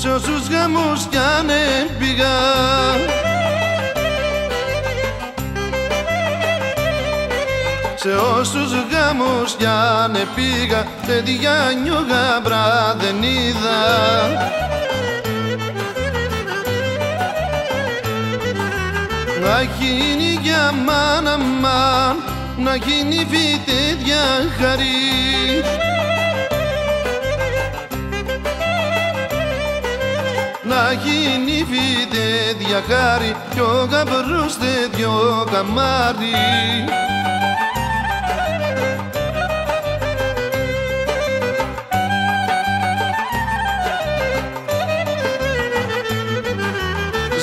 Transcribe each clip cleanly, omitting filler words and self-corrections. Σ' όσους γαμούς κι αν έπηγα. Σε όσους γάμους κι αν επήγα, παιδιά νιώ γαμπρά δεν είδα. Να γίνει για μαν αμάν, να γίνει φυτέδια χαρή. Να γίνει φυτέδια χαρή κι ο γαμπρός τέτοιο καμάρι.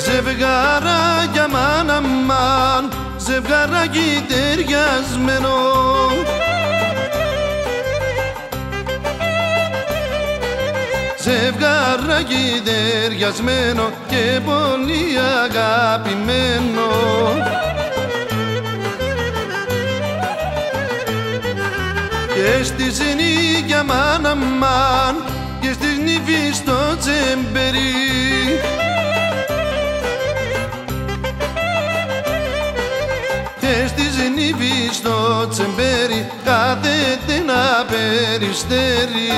Ζευγάρακια μαν αμάν, ζευγάρακι ταιριασμένο. Ζευγάρακι ταιριασμένο και πολύ αγαπημένο. Και στη ζενίκια μαν αμάν, και στις νύφης το τσεμπερί. Στο τσεμπέρι κάθεται ένα περιστέρι.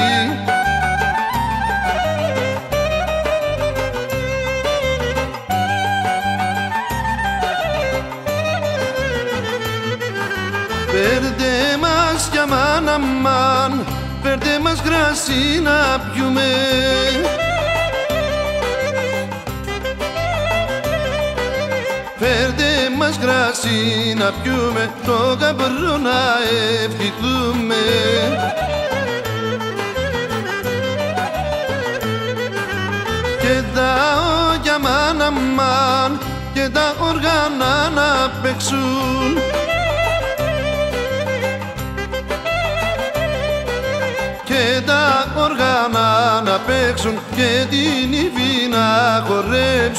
Φέρτε μας κι αμάν αμάν, φέρτε μας κρασί να πιούμε. Φέρτε μας κρασί να πιούμε, το γαμπρό να ευχηθούμε. Κοιτάω για μαν αμάν και τα όργανα να παίξουν. Και τα όργανα να παίξουν και την ύφη να χορέψουν.